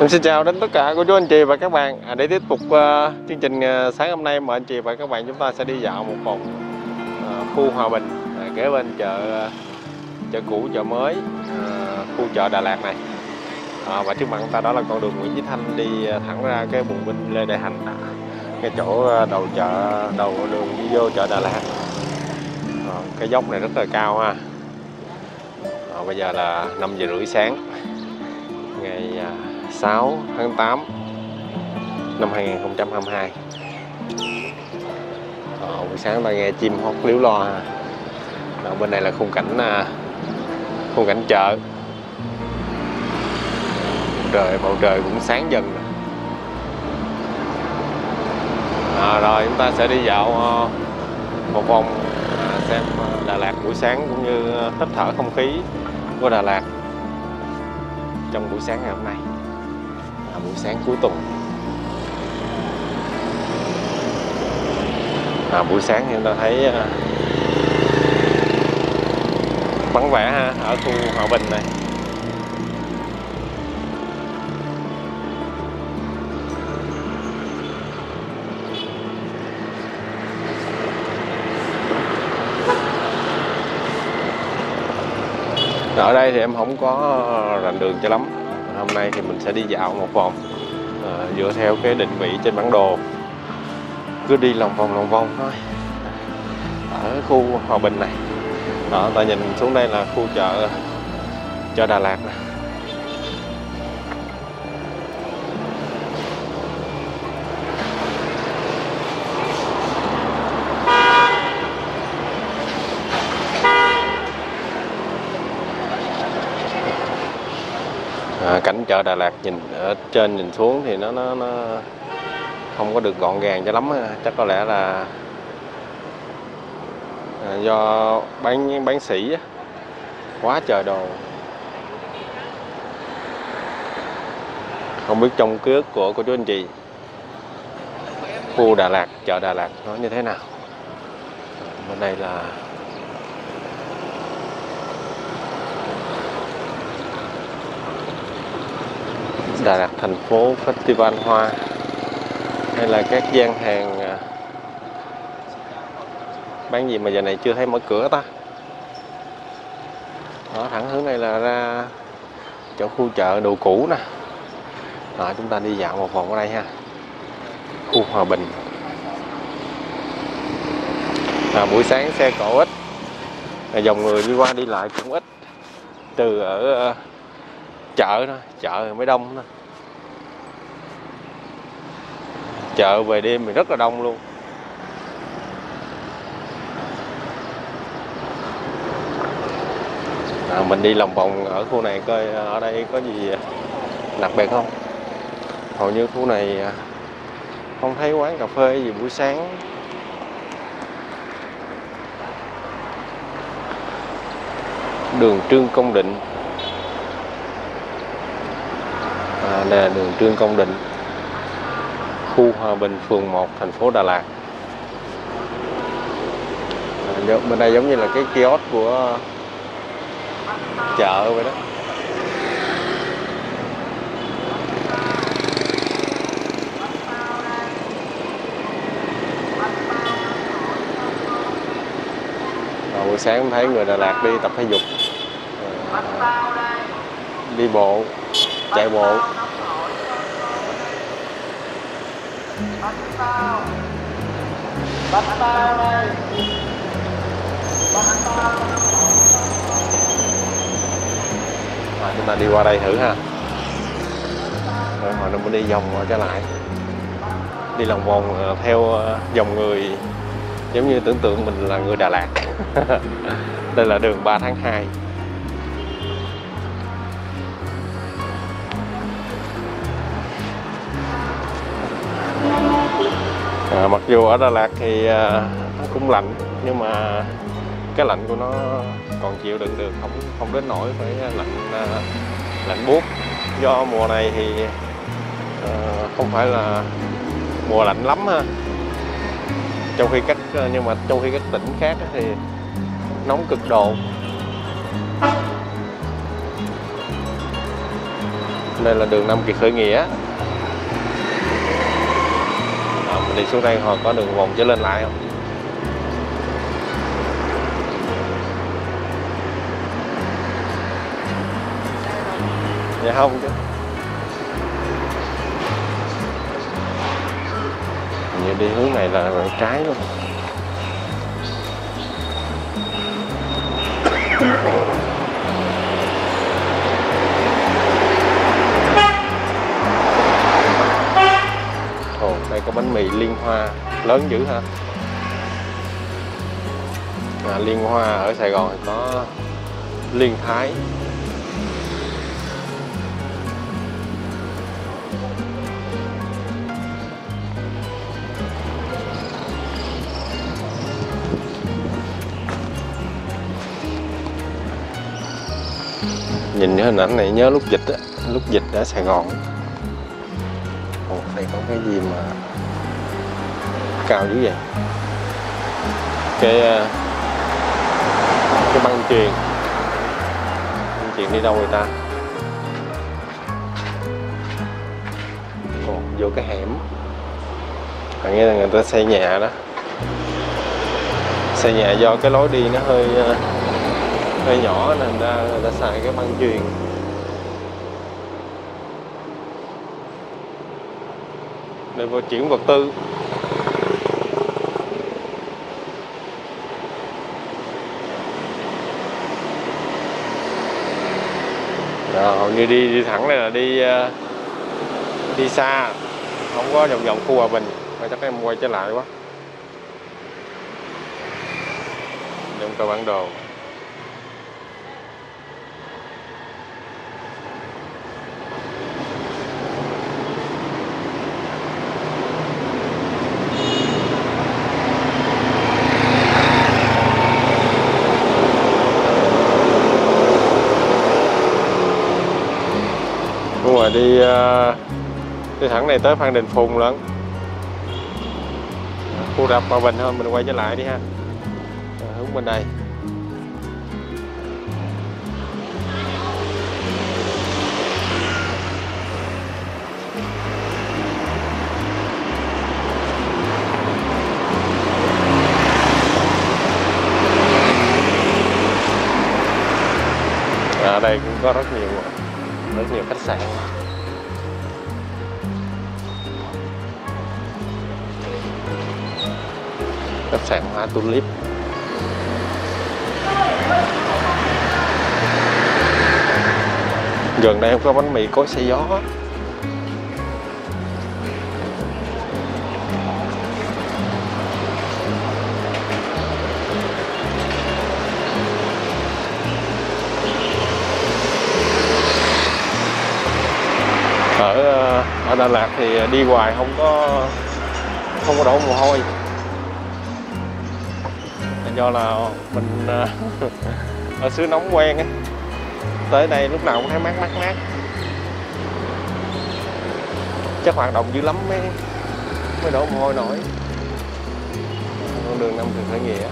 Em xin chào đến tất cả cô chú anh chị và các bạn. Để tiếp tục chương trình sáng hôm nay, mời anh chị và các bạn chúng ta sẽ đi dạo một vòng khu Hòa Bình, kế bên chợ cũ, chợ mới, khu chợ Đà Lạt này. Và trước mặt ta đó là con đường Nguyễn Chí Thanh đi thẳng ra cái bùng binh Lê Đại Hành, cái chỗ đầu đường đi vô chợ Đà Lạt. Cái dốc này rất là cao ha. Bây giờ là 5:30 sáng ngày 6 tháng 8 năm 2022. Buổi sáng ta nghe chim hót líu lo ha. Ở bên này là khung cảnh chợ. Bầu trời cũng sáng dần rồi. Rồi chúng ta sẽ đi dạo một vòng xem Đà Lạt buổi sáng cũng như hít thở không khí của Đà Lạt trong buổi sáng ngày hôm nay, buổi sáng cuối tuần. Buổi sáng thì chúng ta thấy vắng vẻ ha, ở khu Hòa Bình này. Ở đây thì em không có rành đường cho lắm. Hôm nay thì mình sẽ đi dạo một vòng dựa theo cái định vị trên bản đồ. Cứ đi lòng vòng thôi. Ở khu Hòa Bình này. Đó, ta nhìn xuống đây là khu chợ Đà Lạt này. Cảnh chợ Đà Lạt nhìn ở trên nhìn xuống thì nó không có được gọn gàng cho lắm, chắc có lẽ là do bán sỉ quá trời đồ. Không biết trong ký ức của cô chú anh chị khu Đà Lạt, chợ Đà Lạt nó như thế nào. Bên đây là Đà Lạt thành phố Festival Hoa, hay là các gian hàng bán gì mà giờ này chưa thấy mở cửa ta. Đó, thẳng hướng này là ra chỗ khu chợ đồ cũ nè. Đó, chúng ta đi dạo một vòng ở đây ha, khu Hòa Bình. Buổi sáng xe cộ ít, dòng người đi qua đi lại cũng ít, từ ở chợ thôi, chợ mới đông thôi. Chợ về đêm thì rất là đông luôn. Mình đi lòng vòng ở khu này coi ở đây có gì đặc biệt không. Hầu như khu này không thấy quán cà phê gì buổi sáng. Đường Trương Công Định. Đây là đường Trương Công Định, khu Hòa Bình, phường 1, thành phố Đà Lạt. Bên đây giống như là cái kiosk của chợ vậy đó. Buổi sáng cũng thấy người Đà Lạt đi tập thể dục, đi bộ, chạy bộ. Chúng ta đi qua đây thử ha. Rồi hồi nó mới đi vòng trở lại, đi lòng vòng theo dòng người, giống như tưởng tượng mình là người Đà Lạt. Đây là đường 3 tháng 2. Mặc dù ở Đà Lạt thì cũng lạnh, nhưng mà cái lạnh của nó còn chịu đựng được, không đến nỗi phải lạnh buốt. Do mùa này thì không phải là mùa lạnh lắm ha. Nhưng mà trong khi các tỉnh khác thì nóng cực độ. Đây là đường Nam Kỳ Khởi Nghĩa. Mình đi xuống đây họ có đường vòng trở lên lại không? Dạ không chứ. Như đi hướng này là rẽ trái luôn. Ồ, đây có bánh mì Liên Hoa lớn dữ ha. À, Liên Hoa ở Sài Gòn thì có Liên Thái. Nhìn cái hình ảnh này nhớ lúc dịch á, lúc dịch ở Sài Gòn. Ồ, đây có cái gì mà cao dữ vậy? Cái băng chuyền đi đâu người ta? Ồ, vô cái hẻm. Có nghĩa là người ta xây nhà đó. Xây nhà do cái lối đi nó hơi nhỏ nên người ta xài cái băng chuyền. Để vận chuyển vật tư. Đó, hầu như đi thẳng này là đi xa, không có vòng khu Hòa Bình. Mà chắc em quay trở lại quá. Để em coi bản đồ. Đi thẳng này tới Phan Đình Phùng lận. Khu đập Hòa Bình thôi, mình quay trở lại đi ha. Hướng bên đây. Ở đây cũng có rất nhiều khách sạn. Khách sạn Hoa Tulip. Gần đây không có bánh mì cối xe gió. Ở Đà Lạt thì đi hoài không có đổ mồ hôi. Do là mình ở xứ nóng quen ấy. Tới đây lúc nào cũng thấy mát. Chắc hoạt động dữ lắm mới đổ mồ hôi nổi. Con đường Nam Kỳ Khởi Nghĩa.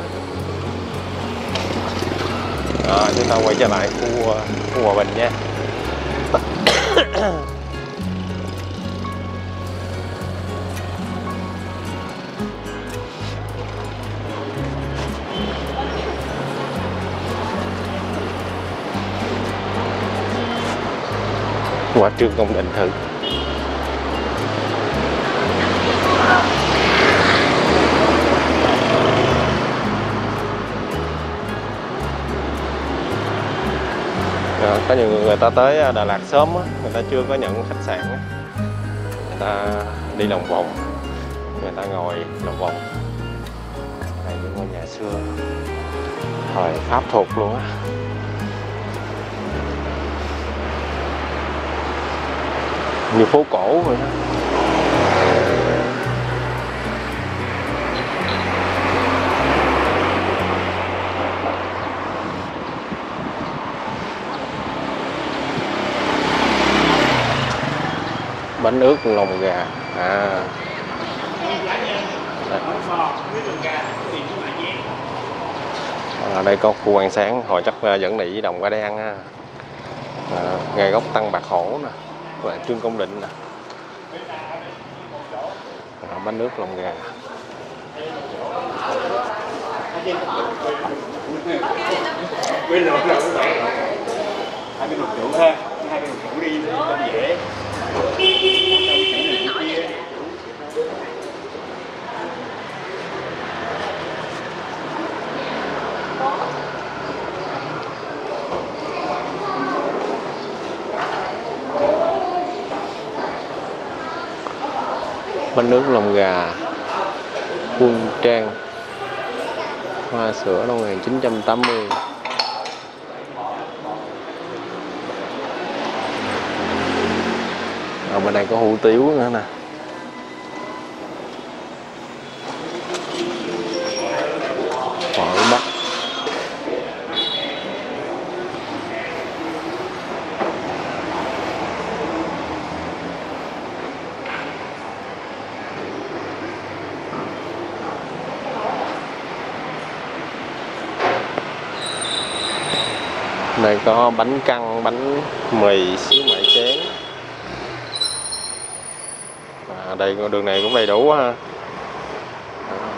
À, chúng ta quay trở lại khu Hòa Bình nha. Qua Trương Công Định thử. À, có nhiều người ta tới Đà Lạt sớm á, người ta chưa có nhận khách sạn á. Người ta đi lòng vòng, người ta ngồi lòng vòng. Đây những ngôi nhà xưa, thời Pháp thuộc luôn á. Nhiều phố cổ rồi đó. Bánh ướt lòng gà à. Ở đây có khu Quan Sáng, hồi chắc dẫn Nị với Đồng qua đây ăn ha. À, ngay góc Tăng Bạt Hổ nè. là Trương Công Định nè, bánh nước lòng gà. Bánh nước lòng gà Phương Trang hoa sữa năm 1980. Ở bên này có hủ tiếu nữa nè. Phở Bắc. Đây có bánh căn, bánh mì, xíu mại chén. À, đây con đường này cũng đầy đủ ha,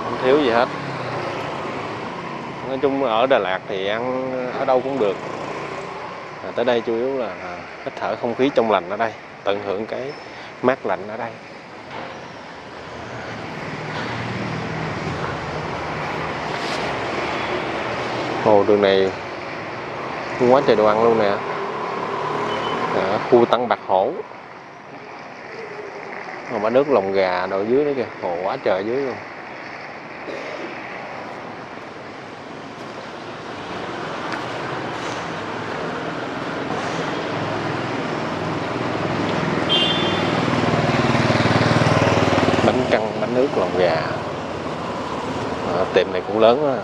không thiếu gì hết. Nói chung ở Đà Lạt thì ăn ở đâu cũng được. Tới đây chủ yếu là hít thở không khí trong lành ở đây, tận hưởng cái mát lạnh ở đây. Ồ, đường này quá trời đồ ăn luôn nè. Ở khu Tăng Bạt Hổ. Bánh nước lòng gà đồ dưới đó kìa, hồ quá trời dưới luôn. Bánh căn, bánh nước lòng gà. À, tiệm này cũng lớn quá.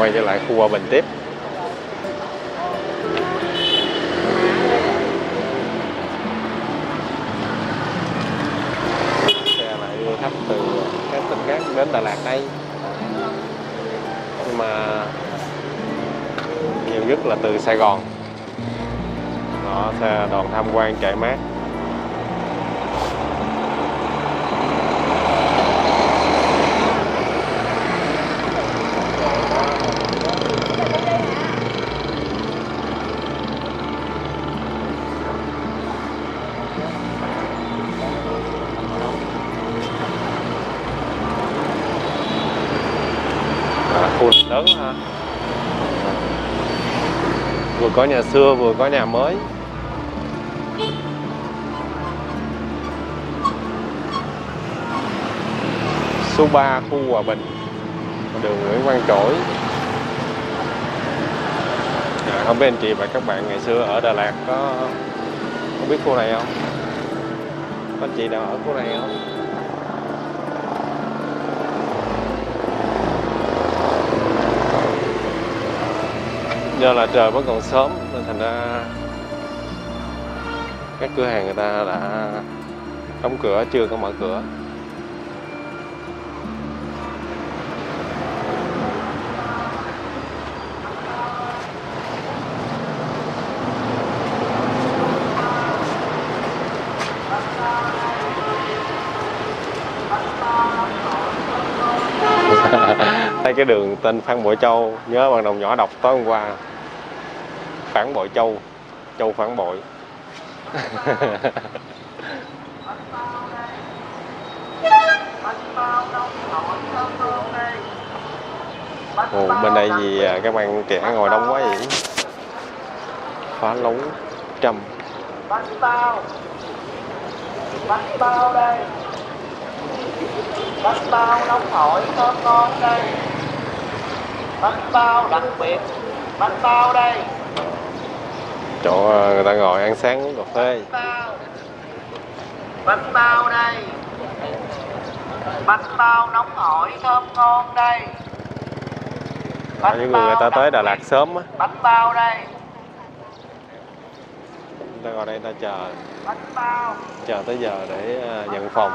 Quay trở lại khu Hòa Bình tiếp. Xe lại đưa khách từ các tỉnh khác đến Đà Lạt đây, nhưng mà nhiều nhất là từ Sài Gòn. Đó, xe đoàn tham quan chạy mát. Lớn ha. Vừa có nhà xưa vừa có nhà mới. Số 3 khu Hòa Bình, đường Nguyễn Văn Trỗi. À, không biết anh chị và các bạn ngày xưa ở Đà Lạt có không biết khu này không? Có anh chị nào ở khu này không? Do là trời vẫn còn sớm nên thành ra các cửa hàng người ta đã đóng cửa, chưa có mở cửa. Cái đường tên Phan Bội Châu, nhớ bạn đồng nhỏ đọc tối hôm qua. Phản Bội Châu, Châu Phản Bội. Ồ, bên đây gì các bạn trẻ ngồi đông quá vậy. Phá lấu trăm. Bánh bao đây. Bánh bao nóng hổi thơm ngon đây. bánh bao đặc biệt, bánh bao đây. Chỗ người ta ngồi ăn sáng uống cà phê. Bánh bao đây. Bánh bao nóng hổi thơm ngon đây. Có những người ta tới Đà Lạt sớm á. Bánh bao đây. Ta ngồi đây ta chờ. Bánh bao. Chờ tới giờ để nhận phòng.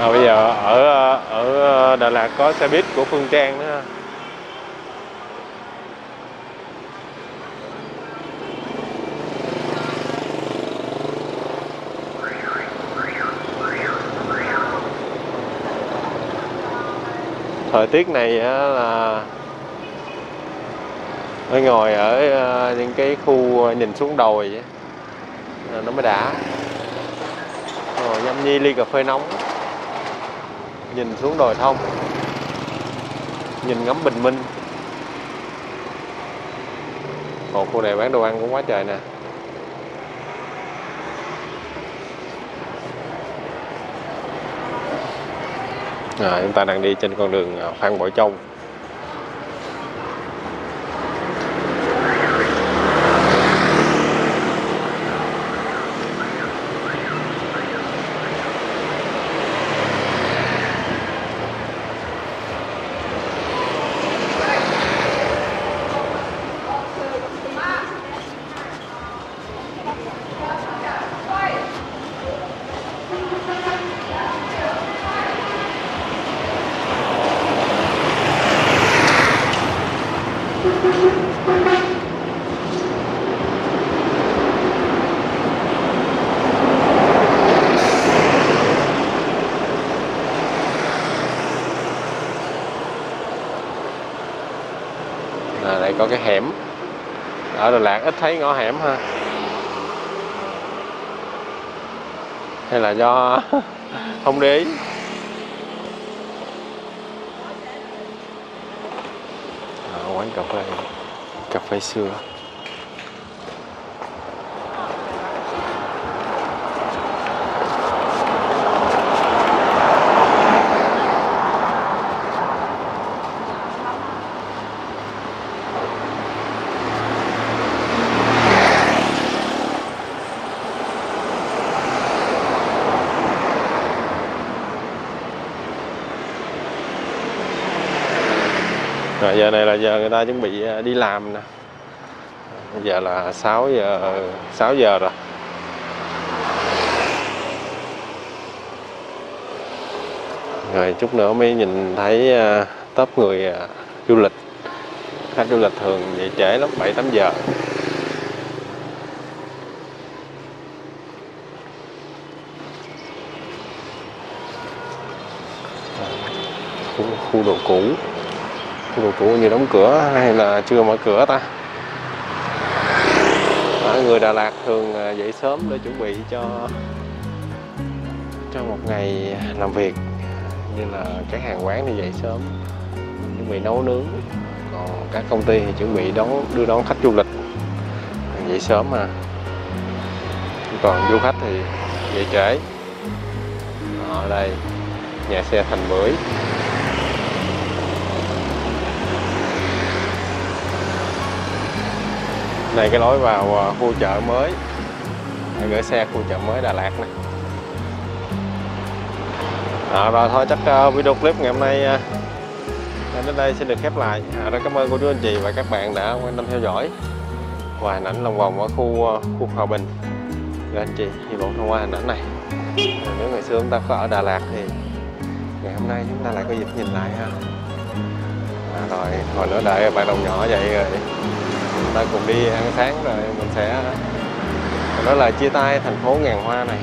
À, bây giờ ở Đà Lạt có xe buýt của Phương Trang nữa. Thời tiết này là mới ngồi ở những cái khu nhìn xuống đồi nó mới đã, ngồi nhâm nhi ly cà phê nóng, nhìn xuống đồi thông, nhìn ngắm bình minh. Còn khu này bán đồ ăn cũng quá trời nè. À, chúng ta đang đi trên con đường Phan Bội Châu. Có cái hẻm ở Đà Lạt, ít thấy ngõ hẻm ha, hay là do không để ý. À, quán cà phê xưa. Rồi giờ này là giờ người ta chuẩn bị đi làm nè. Giờ là 6 giờ rồi. Rồi chút nữa mới nhìn thấy tốp người du lịch. Khách du lịch thường về trễ lắm, 7-8 giờ. Khu đồ cũ. Đồ cũ như đóng cửa hay là chưa mở cửa ta. À, người Đà Lạt thường dậy sớm để chuẩn bị cho một ngày làm việc, như là các hàng quán thì dậy sớm chuẩn bị nấu nướng, còn các công ty thì chuẩn bị đưa đón khách du lịch dậy sớm mà, còn du khách thì dậy trễ. Ở đây nhà xe Thành Bưởi. Này cái lối vào khu chợ mới, gửi xe khu chợ mới Đà Lạt này. À, rồi thôi chắc video clip ngày hôm nay đến đây xin được khép lại. Rất cảm ơn cô chú anh chị và các bạn đã quan tâm theo dõi và hình ảnh lòng vòng ở khu Hòa Bình. Các anh chị hy vọng thông qua hình ảnh này, nếu ngày xưa chúng ta có ở Đà Lạt thì ngày hôm nay chúng ta lại có dịp nhìn lại ha. À, rồi hồi nữa đợi bạn đồng nhỏ vậy rồi ta cùng đi ăn sáng, rồi mình sẽ đó là chia tay thành phố ngàn hoa này,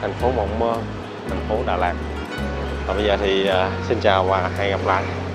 thành phố mộng mơ, thành phố Đà Lạt. Và bây giờ thì xin chào và hẹn gặp lại.